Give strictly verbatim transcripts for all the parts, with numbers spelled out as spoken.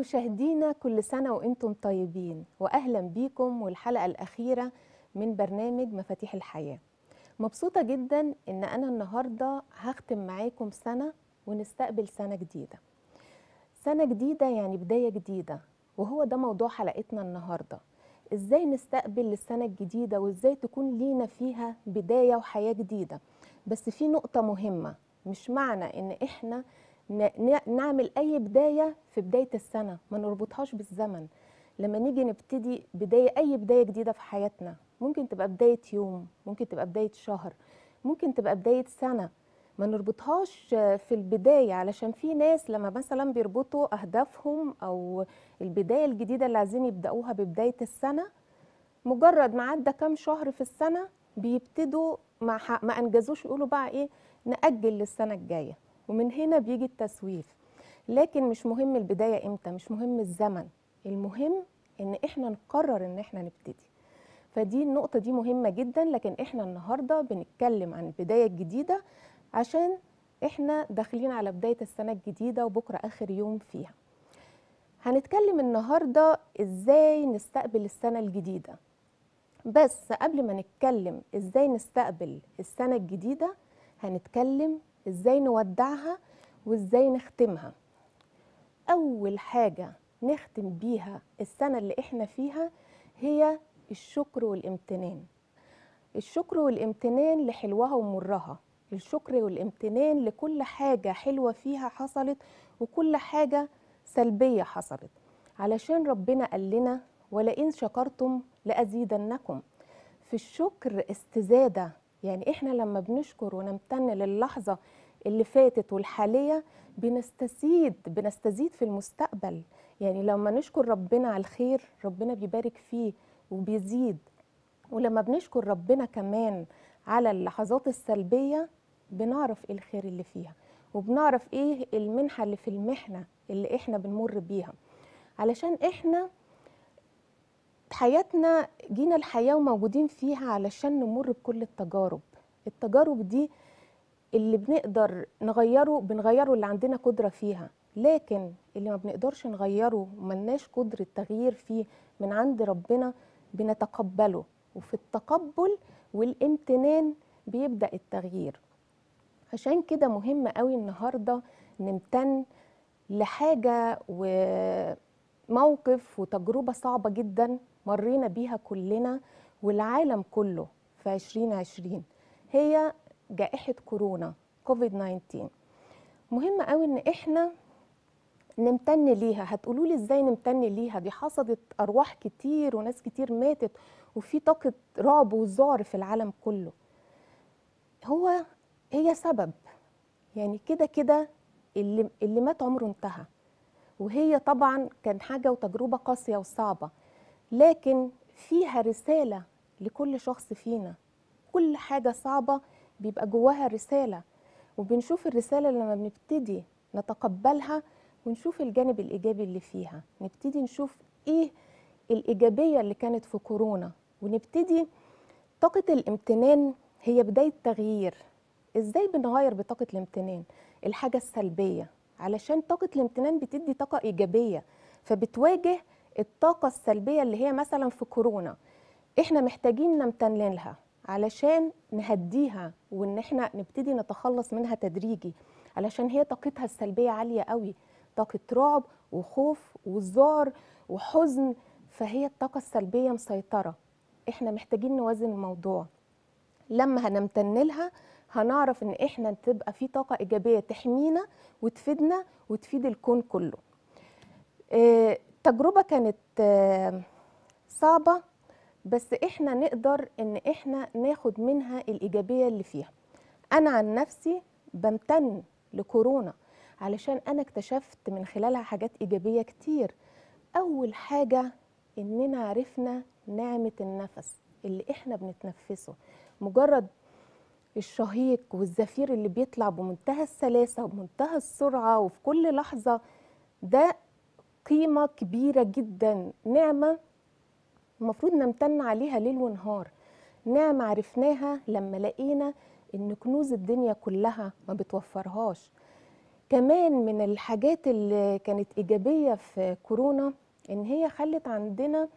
مشاهدينا، كل سنة وانتم طيبين، واهلا بيكم والحلقة الأخيرة من برنامج مفاتيح الحياة. مبسوطة جدا ان انا النهاردة هختم معاكم سنة ونستقبل سنة جديدة. سنة جديدة يعني بداية جديدة، وهو ده موضوع حلقتنا النهاردة. ازاي نستقبل للسنة الجديدة وازاي تكون لينا فيها بداية وحياة جديدة. بس في نقطة مهمة، مش معنى ان احنا نعمل أي بداية في بداية السنة ما نربطهاش بالزمن. لما نيجي نبتدي بداية، أي بداية جديدة في حياتنا، ممكن تبقى بداية يوم، ممكن تبقى بداية شهر، ممكن تبقى بداية سنة، ما نربطهاش في البداية. علشان في ناس لما مثلا بيربطوا أهدافهم أو البداية الجديدة اللي عايزين يبدأوها ببداية السنة، مجرد ما عدى كام شهر في السنة بيبتدوا ما أنجزوش، يقولوا بقى إيه، نأجل للسنة الجاية، ومن هنا بيجي التسويف. لكن مش مهم البداية امتى، مش مهم الزمن، المهم ان احنا نقرر ان احنا نبتدي. فدي النقطة دي مهمة جدا. لكن احنا النهاردة بنتكلم عن البداية الجديدة عشان احنا داخلين على بداية السنة الجديدة وبكرة اخر يوم فيها. هنتكلم النهاردة ازاي نستقبل السنة الجديدة. بس قبل ما نتكلم ازاي نستقبل السنة الجديدة، هنتكلم ازاي نودعها وازاي نختمها. اول حاجة نختم بيها السنة اللي احنا فيها هي الشكر والامتنان. الشكر والامتنان لحلوها ومرها، الشكر والامتنان لكل حاجة حلوة فيها حصلت وكل حاجة سلبية حصلت، علشان ربنا قال لنا ولئن شكرتم لأزيدنكم. في الشكر استزادة، يعني احنا لما بنشكر ونمتن للحظة اللي فاتت والحالية بنستزيد بنستزيد في المستقبل. يعني لما نشكر ربنا على الخير ربنا بيبارك فيه وبيزيد، ولما بنشكر ربنا كمان على اللحظات السلبية بنعرف ايه الخير اللي فيها، وبنعرف ايه المنحة اللي في المحنة اللي احنا بنمر بيها. علشان احنا حياتنا جينا الحياة وموجودين فيها علشان نمر بكل التجارب. التجارب دي اللي بنقدر نغيره بنغيره اللي عندنا قدرة فيها، لكن اللي ما بنقدرش نغيره وملناش قدرة تغيير فيه من عند ربنا بنتقبله، وفي التقبل والامتنان بيبدأ التغيير. عشان كده مهم قوي النهاردة نمتن لحاجة وموقف وتجربة صعبة جداً مرينا بيها كلنا والعالم كله في عشرين عشرين، هي جائحة كورونا كوفيد تسعتاشر. مهم قوي ان احنا نمتن ليها. هتقولوا لي ازاي نمتن ليها؟ دي حصدت ارواح كتير وناس كتير ماتت، وفي طاقة رعب وذعر في العالم كله. هو هي سبب، يعني كده كده اللي اللي مات عمره انتهى، وهي طبعا كان حاجة وتجربة قاسية وصعبة، لكن فيها رسالة لكل شخص فينا. كل حاجة صعبة بيبقى جواها رسالة، وبنشوف الرسالة لما بنبتدي نتقبلها ونشوف الجانب الإيجابي اللي فيها، نبتدي نشوف إيه الإيجابية اللي كانت في كورونا، ونبتدي طاقة الامتنان هي بداية تغيير. إزاي بنغير بطاقة الامتنان الحاجة السلبية؟ علشان طاقة الامتنان بتدي طاقة إيجابية، فبتواجه الطاقة السلبية اللي هي مثلا في كورونا. احنا محتاجين نمتن لها علشان نهديها وان احنا نبتدي نتخلص منها تدريجي، علشان هي طاقتها السلبية عالية قوي، طاقة رعب وخوف وذعر وحزن، فهي الطاقة السلبية مسيطرة. احنا محتاجين نوازن الموضوع. لما هنمتن لها هنعرف ان احنا تبقى في طاقة إيجابية تحمينا وتفيدنا وتفيد الكون كله. اه تجربة كانت صعبة، بس احنا نقدر ان احنا ناخد منها الإيجابية اللي فيها. انا عن نفسي بمتن لكورونا علشان انا اكتشفت من خلالها حاجات إيجابية كتير. اول حاجة اننا عرفنا نعمة النفس اللي احنا بنتنفسه. مجرد الشهيق والزفير اللي بيطلع بمنتهى السلاسة وبمنتهى السرعة وفي كل لحظة، ده قيمة كبيرة جدا، نعمة المفروض نمتن عليها ليل ونهار. نعمة عرفناها لما لقينا إن كنوز الدنيا كلها ما بتوفرهاش. كمان من الحاجات اللي كانت إيجابية في كورونا إن هي خلت عندنا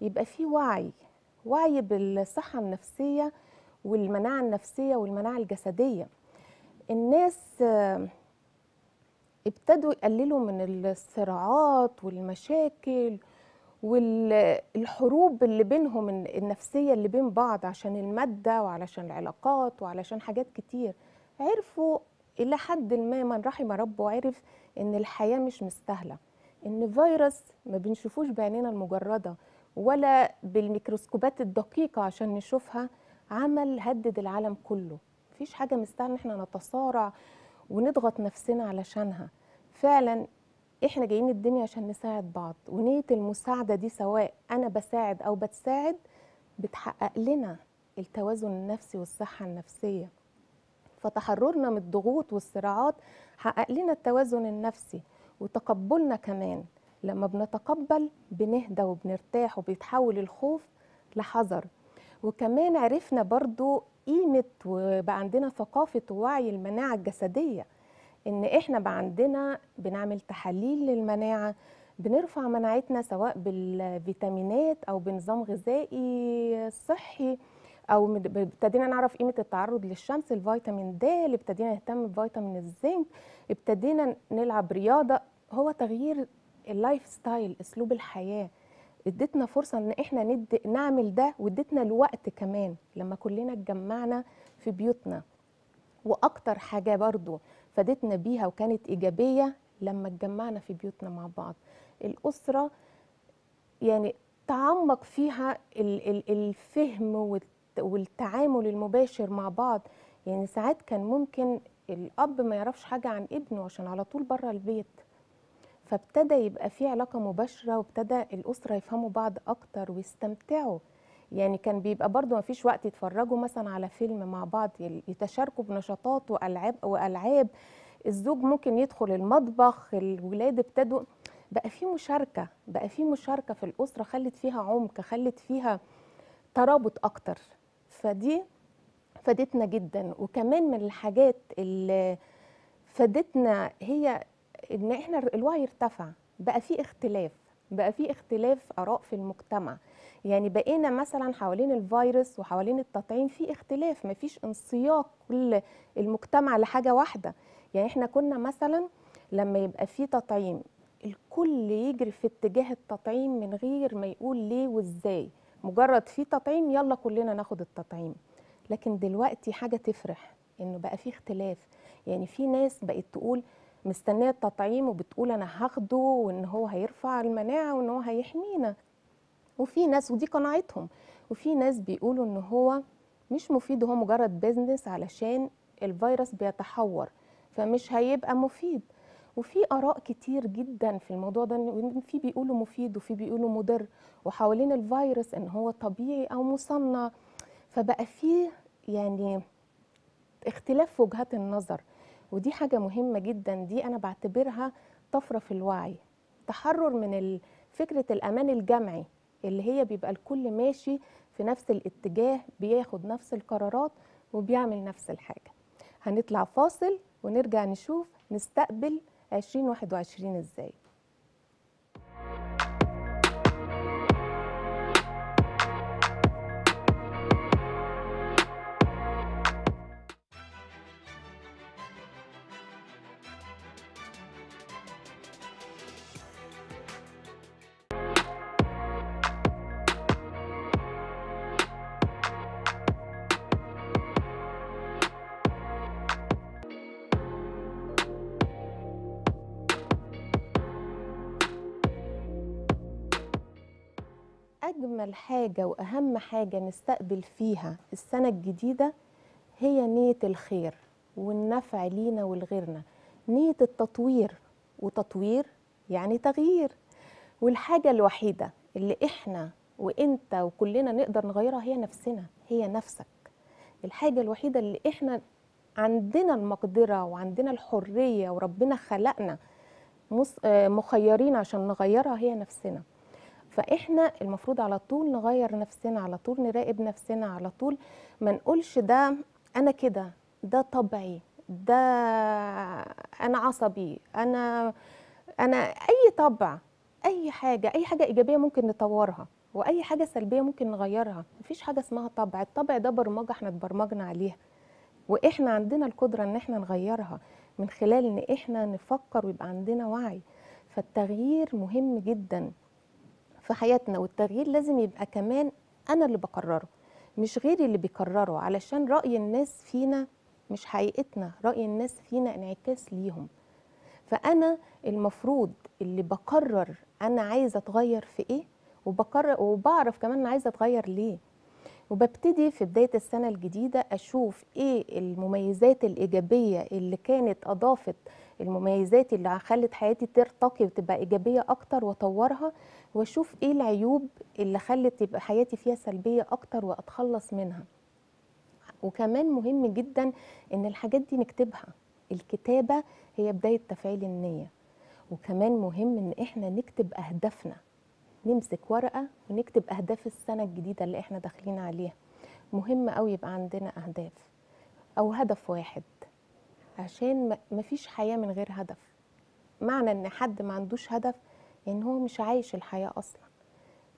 يبقى فيه وعي وعي بالصحة النفسية والمناعة النفسية والمناعة الجسدية. الناس ابتدوا يقللوا من الصراعات والمشاكل والحروب اللي بينهم النفسية اللي بين بعض، عشان المادة وعلشان العلاقات وعلشان حاجات كتير. عرفوا إلى حد ما من رحم ربه وعرف إن الحياة مش مستاهلة، إن فيروس ما بنشوفوش بعينينا المجردة ولا بالميكروسكوبات الدقيقة عشان نشوفها، عمل هدد العالم كله. مفيش حاجة مستاهلة إن إحنا نتصارع ونضغط نفسنا علشانها. فعلا إحنا جايين الدنيا عشان نساعد بعض، ونية المساعدة دي سواء أنا بساعد أو بتساعد بتحقق لنا التوازن النفسي والصحة النفسية. فتحررنا من الضغوط والصراعات حقق لنا التوازن النفسي وتقبلنا. كمان لما بنتقبل بنهدى وبنرتاح وبيتحول الخوف لحذر. وكمان عرفنا برضو قيمة وبقى عندنا ثقافة ووعي المناعة الجسدية، إن إحنا بقى عندنا بنعمل تحاليل للمناعة، بنرفع مناعتنا سواء بالفيتامينات أو بنظام غذائي صحي، أو ابتدينا نعرف قيمة التعرض للشمس، الفيتامين د، ابتدينا نهتم بفيتامين الزنك، ابتدينا نلعب رياضة. هو تغيير اللايف ستايل، أسلوب الحياة، اديتنا فرصة إن إحنا ند... نعمل ده، واديتنا الوقت كمان لما كلنا اتجمعنا في بيوتنا. وأكتر حاجة برضو فادتنا بيها وكانت إيجابية لما اتجمعنا في بيوتنا مع بعض، الأسرة يعني تعمق فيها الفهم والتعامل المباشر مع بعض. يعني ساعات كان ممكن الأب ما يعرفش حاجة عن ابنه عشان على طول بره البيت، فابتدى يبقى في علاقة مباشرة، وابتدى الأسرة يفهموا بعض أكتر ويستمتعوا. يعني كان بيبقى برضو مفيش وقت يتفرجوا مثلا على فيلم مع بعض، يتشاركوا بنشاطات وألعاب وألعاب الزوج ممكن يدخل المطبخ، الولاد ابتدوا بقى في مشاركة بقى في مشاركة في الأسرة، خلت فيها عمق، خلت فيها ترابط أكتر. فدي فادتنا جدا. وكمان من الحاجات اللي فادتنا هي إن إحنا الوعي ارتفع، بقى في اختلاف بقى في اختلاف آراء في المجتمع. يعني بقينا مثلا حوالين الفيروس وحوالين التطعيم في اختلاف، مفيش انسياق كل المجتمع لحاجة واحدة. يعني إحنا كنا مثلا لما يبقى في تطعيم الكل يجري في اتجاه التطعيم من غير ما يقول ليه وإزاي، مجرد في تطعيم يلا كلنا ناخد التطعيم. لكن دلوقتي حاجة تفرح إنه بقى في اختلاف. يعني في ناس بقت تقول مستنية التطعيم وبتقول أنا هاخده وإن هو هيرفع المناعة وإن هو هيحمينا، وفي ناس ودي قناعتهم، وفي ناس بيقولوا إن هو مش مفيد، هو مجرد بيزنس علشان الفيروس بيتحور فمش هيبقى مفيد. وفي آراء كتير جدا في الموضوع ده، في بيقولوا مفيد وفي بيقولوا مضر، وحوالين الفيروس إن هو طبيعي أو مصنع. فبقى فيه يعني اختلاف وجهات النظر، ودي حاجة مهمة جدا. دي أنا بعتبرها طفرة في الوعي، تحرر من فكرة الأمان الجمعي اللي هي بيبقى الكل ماشي في نفس الاتجاه، بياخد نفس القرارات وبيعمل نفس الحاجة. هنطلع فاصل ونرجع نشوف نستقبل ألفين وواحد وعشرين إزاي. أجمل حاجة وأهم حاجة نستقبل فيها السنة الجديدة هي نية الخير والنفع لينا ولغيرنا، نية التطوير، وتطوير يعني تغيير. والحاجة الوحيدة اللي إحنا وإنت وكلنا نقدر نغيرها هي نفسنا، هي نفسك. الحاجة الوحيدة اللي إحنا عندنا المقدرة وعندنا الحرية وربنا خلقنا مخيرين عشان نغيرها هي نفسنا. فإحنا المفروض على طول نغير نفسنا، على طول نراقب نفسنا، على طول ما نقولش ده أنا كده، ده طبعي، ده انا عصبي، انا انا اي طبع، اي حاجه، اي حاجه ايجابيه ممكن نطورها واي حاجه سلبيه ممكن نغيرها. مفيش حاجه اسمها طبع، الطبع ده برمجه احنا اتبرمجنا عليها، واحنا عندنا القدره ان احنا نغيرها من خلال ان احنا نفكر ويبقى عندنا وعي. فالتغيير مهم جدا في حياتنا، والتغيير لازم يبقى كمان انا اللي بقرره مش غيري اللي بيقرره، علشان رأي الناس فينا مش حقيقتنا، رأي الناس فينا انعكاس ليهم. فأنا المفروض اللي بقرر أنا عايزة أتغير في إيه، وبقرر وبعرف كمان أنا عايزة أتغير ليه، وببتدي في بداية السنة الجديدة أشوف إيه المميزات الإيجابية اللي كانت أضافت، المميزات اللي خلت حياتي ترتقي وتبقى إيجابية أكتر وأطورها، وأشوف إيه العيوب اللي خلت تبقى حياتي فيها سلبية أكتر وأتخلص منها. وكمان مهم جدا إن الحاجات دي نكتبها، الكتابة هي بداية تفعيل النية. وكمان مهم إن إحنا نكتب أهدافنا، نمسك ورقة ونكتب أهداف السنة الجديدة اللي إحنا داخلين عليها. مهم أوي يبقى عندنا أهداف أو هدف واحد، عشان مفيش حياة من غير هدف. معنى إن حد ما عندوش هدف يعني هو مش عايش الحياة أصلا.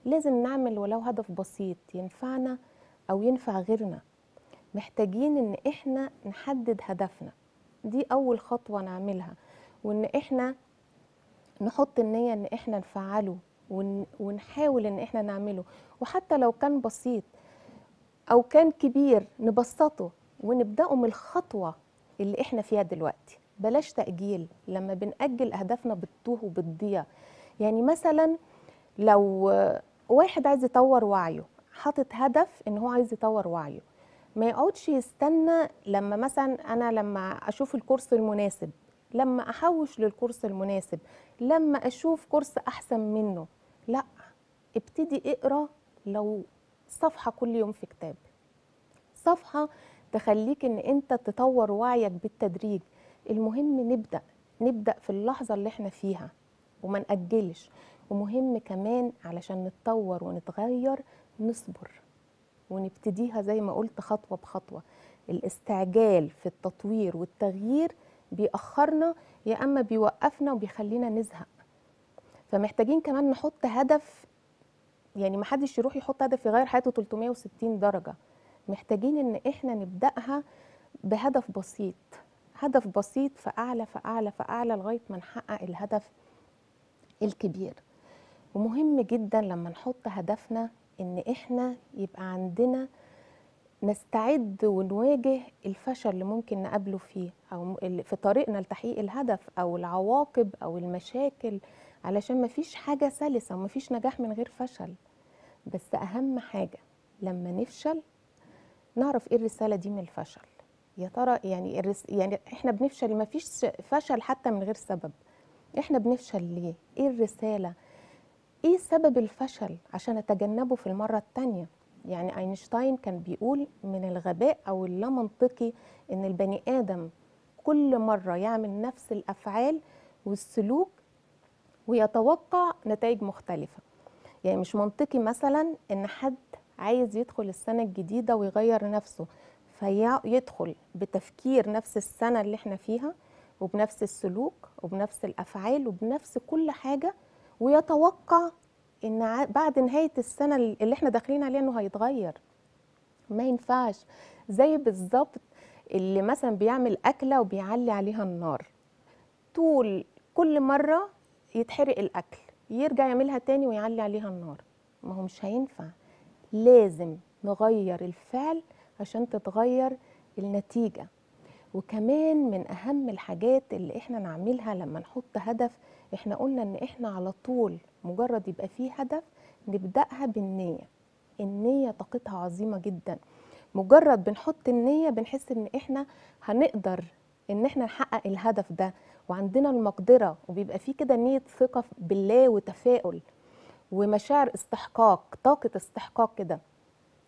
لازم نعمل ولو هدف بسيط ينفعنا أو ينفع غيرنا. محتاجين إن إحنا نحدد هدفنا، دي أول خطوة نعملها، وإن إحنا نحط النية إن إحنا نفعله ونحاول إن إحنا نعمله، وحتى لو كان بسيط أو كان كبير نبسطه ونبدأه من الخطوة اللي إحنا فيها دلوقتي. بلاش تأجيل، لما بنأجل أهدافنا بتتوه وبتضيع. يعني مثلا لو واحد عايز يطور وعيه، حاطط هدف إن هو عايز يطور وعيه، ما يقعدش يستنى لما مثلا أنا لما أشوف الكورس المناسب، لما أحوش للكورس المناسب، لما أشوف كورس أحسن منه. لا، ابتدي اقرأ لو صفحة كل يوم في كتاب، صفحة تخليك إن أنت تطور وعيك بالتدريج. المهم نبدأ، نبدأ في اللحظة اللي احنا فيها وما نأجلش. ومهم كمان علشان نتطور ونتغير نصبر ونبتديها زي ما قلت خطوة بخطوة. الاستعجال في التطوير والتغيير بيأخرنا، يا أما بيوقفنا وبيخلينا نزهق. فمحتاجين كمان نحط هدف، يعني محدش يروح يحط هدف يغير حياته ثلاثمائة وستين درجة. محتاجين إن إحنا نبدأها بهدف بسيط، هدف بسيط فأعلى فأعلى فأعلى لغاية ما نحقق الهدف الكبير. ومهم جدا لما نحط هدفنا إن إحنا يبقى عندنا نستعد ونواجه الفشل اللي ممكن نقابله فيه أو في طريقنا لتحقيق الهدف، أو العواقب أو المشاكل، علشان مفيش حاجة سلسة ومفيش نجاح من غير فشل. بس أهم حاجة لما نفشل نعرف إيه الرسالة دي من الفشل. يا ترى يعني الرس... يعني إحنا بنفشل، مفيش فشل حتى من غير سبب. إحنا بنفشل ليه؟ إيه الرسالة؟ إيه سبب الفشل عشان أتجنبه في المرة التانية؟ يعني أينشتاين كان بيقول من الغباء أو اللامنطقي إن البني آدم كل مرة يعمل نفس الأفعال والسلوك ويتوقع نتائج مختلفة. يعني مش منطقي مثلا إن حد عايز يدخل السنة الجديدة ويغير نفسه، فيدخل بتفكير نفس السنة اللي احنا فيها وبنفس السلوك وبنفس الأفعال وبنفس كل حاجة، ويتوقع إن بعد نهاية السنة اللي احنا داخلين عليها إنه هيتغير. ما ينفعش. زي بالظبط اللي مثلا بيعمل أكلة وبيعلي عليها النار، طول كل مرة يتحرق الأكل يرجع يعملها تاني ويعلي عليها النار، ما هو مش هينفع. لازم نغير الفعل عشان تتغير النتيجة. وكمان من أهم الحاجات اللي احنا نعملها لما نحط هدف، احنا قلنا ان احنا على طول مجرد يبقى فيه هدف نبدأها بالنية. النية طاقتها عظيمة جدا، مجرد بنحط النية بنحس ان احنا هنقدر ان احنا نحقق الهدف ده وعندنا المقدرة، وبيبقى فيه كده نية ثقة بالله وتفاؤل ومشاعر استحقاق، طاقة استحقاق كده،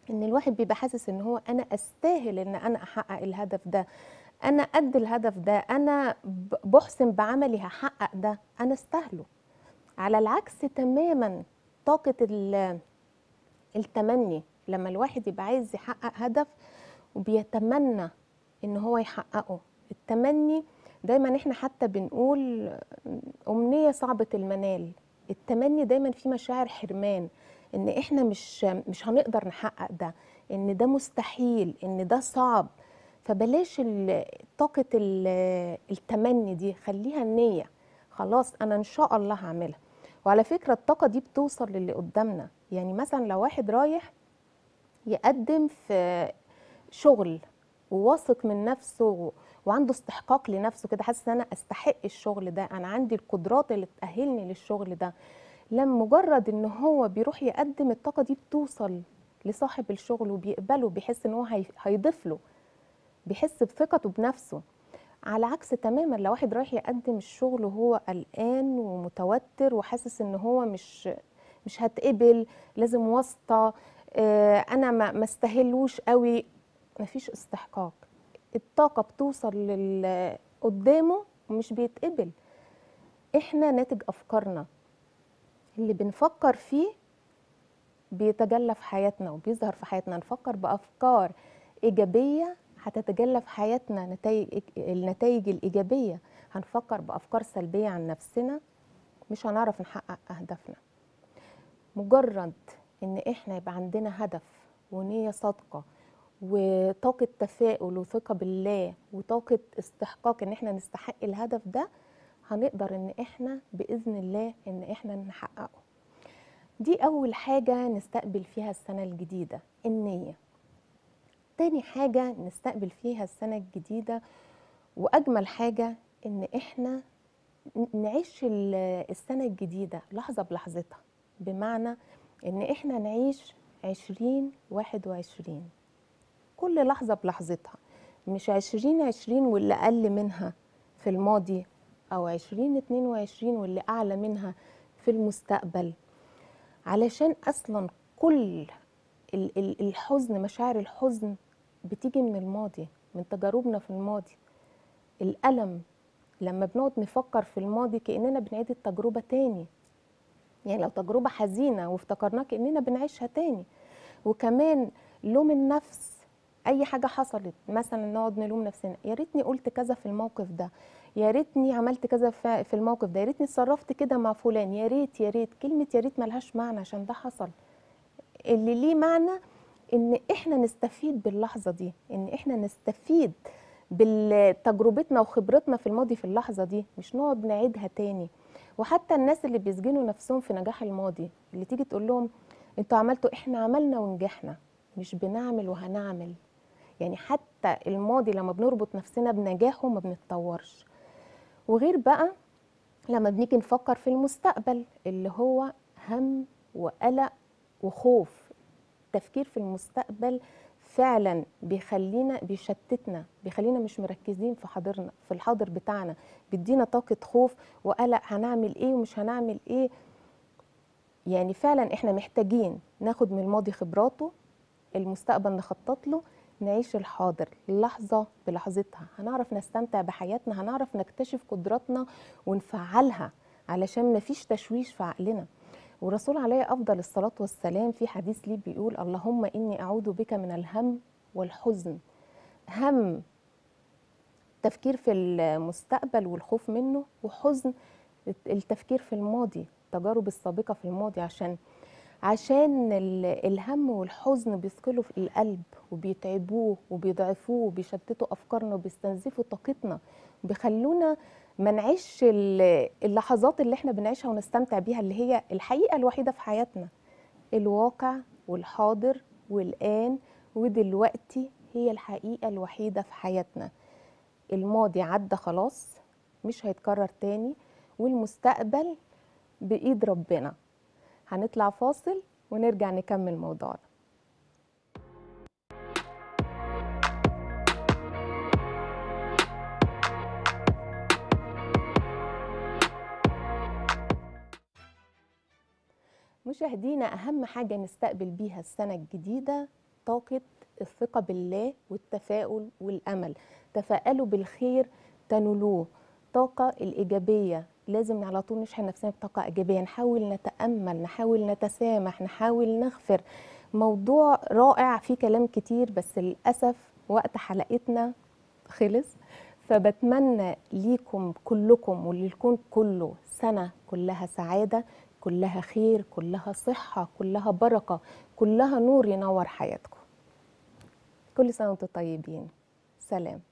ان الواحد بيبقى حاسس ان هو انا استاهل ان انا احقق الهدف ده، انا قد الهدف ده، انا بحسن بعملي هحقق ده، انا استاهله. على العكس تماما طاقة التمني، لما الواحد يبقى عايز يحقق هدف وبيتمنى ان هو يحققه، التمني دايما احنا حتى بنقول أمنية صعبة المنال. التمني دايما في مشاعر حرمان، ان احنا مش مش هنقدر نحقق ده، ان ده مستحيل، ان ده صعب. فبلاش طاقة التمني دي، خليها النية. خلاص انا ان شاء الله هعملها. وعلى فكرة الطاقة دي بتوصل للي قدامنا. يعني مثلا لو واحد رايح يقدم في شغل وواثق من نفسه وعنده استحقاق لنفسه كده، حاسس ان انا استحق الشغل ده، انا عندي القدرات اللي تأهلني للشغل ده، لما مجرد ان هو بيروح يقدم الطاقة دي بتوصل لصاحب الشغل وبيقبله، بيحس ان هو هيضيف له، بيحس بثقته بنفسه. على عكس تماما لو واحد رايح يقدم الشغل وهو قلقان ومتوتر وحاسس ان هو مش مش هتقبل، لازم واسطة، اه انا ما استاهلوش قوي، مفيش استحقاق. الطاقة بتوصل لل قدامه ومش بيتقبل. احنا ناتج افكارنا، اللي بنفكر فيه بيتجلى في حياتنا وبيظهر في حياتنا. نفكر بافكار ايجابية هتتجلى في حياتنا نتائج النتائج الإيجابية. هنفكر بأفكار سلبية عن نفسنا مش هنعرف نحقق أهدافنا. مجرد إن إحنا يبقى عندنا هدف ونية صادقة وطاقة تفاؤل وثقة بالله وطاقة استحقاق إن إحنا نستحق الهدف ده، هنقدر إن إحنا بإذن الله إن إحنا نحققه. دي أول حاجة نستقبل فيها السنة الجديدة، النية. تاني حاجة نستقبل فيها السنة الجديدة وأجمل حاجة إن إحنا نعيش السنة الجديدة لحظة بلحظتها، بمعنى إن إحنا نعيش عشرين واحد وعشرين كل لحظة بلحظتها، مش عشرين عشرين واللي أقل منها في الماضي، أو عشرين اتنين وعشرين واللي أعلى منها في المستقبل. علشان أصلا كل الحزن، مشاعر الحزن بتيجي من الماضي، من تجاربنا في الماضي. الألم لما بنقعد نفكر في الماضي كأننا بنعيد التجربة تاني، يعني لو تجربة حزينة وافتكرناها كأننا بنعيشها تاني. وكمان لوم النفس، أي حاجة حصلت مثلا نقعد نلوم نفسنا، يا ريتني قلت كذا في الموقف ده، يا ريتني عملت كذا في الموقف ده، يا ريتني اتصرفت كده مع فلان، يا ريت يا ريت. كلمة يا ريت ملهاش معنى عشان ده حصل. اللي ليه معنى ان احنا نستفيد باللحظه دي، ان احنا نستفيد بتجربتنا وخبرتنا في الماضي في اللحظه دي، مش نقعد نعيدها تاني. وحتى الناس اللي بيسجنوا نفسهم في نجاح الماضي، اللي تيجي تقول لهم انتوا عملتوا، احنا عملنا ونجحنا، مش بنعمل وهنعمل. يعني حتى الماضي لما بنربط نفسنا بنجاحه ما بنتطورش. وغير بقى لما بنيجي نفكر في المستقبل اللي هو هم وقلق وخوف. التفكير في المستقبل فعلا بيخلينا، بيشتتنا، بيخلينا مش مركزين في حاضرنا، في الحاضر بتاعنا، بيدينا طاقة خوف وقلق، هنعمل ايه ومش هنعمل ايه. يعني فعلا احنا محتاجين ناخد من الماضي خبراته، المستقبل نخطط له، نعيش الحاضر لحظة بلحظتها. هنعرف نستمتع بحياتنا، هنعرف نكتشف قدراتنا ونفعلها، علشان مفيش تشويش في عقلنا. والرسول عليه أفضل الصلاة والسلام في حديث ليه بيقول: اللهم إني أعوذ بك من الهم والحزن. هم التفكير في المستقبل والخوف منه، وحزن التفكير في الماضي، التجارب السابقة في الماضي. عشان عشان الهم والحزن بيثقلوا في القلب وبيتعبوه وبيضعفوه وبيشتتوا أفكارنا وبيستنزفوا طاقتنا، بيخلونا ما نعيش اللحظات اللي احنا بنعيشها ونستمتع بيها، اللي هي الحقيقة الوحيدة في حياتنا، الواقع والحاضر والآن ودلوقتي. هي الحقيقة الوحيدة في حياتنا. الماضي عدى خلاص، مش هيتكرر تاني، والمستقبل بإيد ربنا. هنطلع فاصل ونرجع نكمل موضوعنا. مشاهدينا، أهم حاجة نستقبل بيها السنة الجديدة طاقة الثقة بالله والتفاؤل والأمل. تفاءلوا بالخير تنولوه. طاقة الإيجابية، لازم على طول نشحن نفسنا بطاقة إيجابية، نحاول نتأمل، نحاول نتسامح، نحاول نغفر. موضوع رائع، فيه كلام كتير، بس للأسف وقت حلقتنا خلص. فبتمنى ليكم كلكم وللكون كله سنة كلها سعادة، كلها خير، كلها صحة، كلها بركة، كلها نور ينور حياتكم. كل سنة وانتم طيبين. سلام.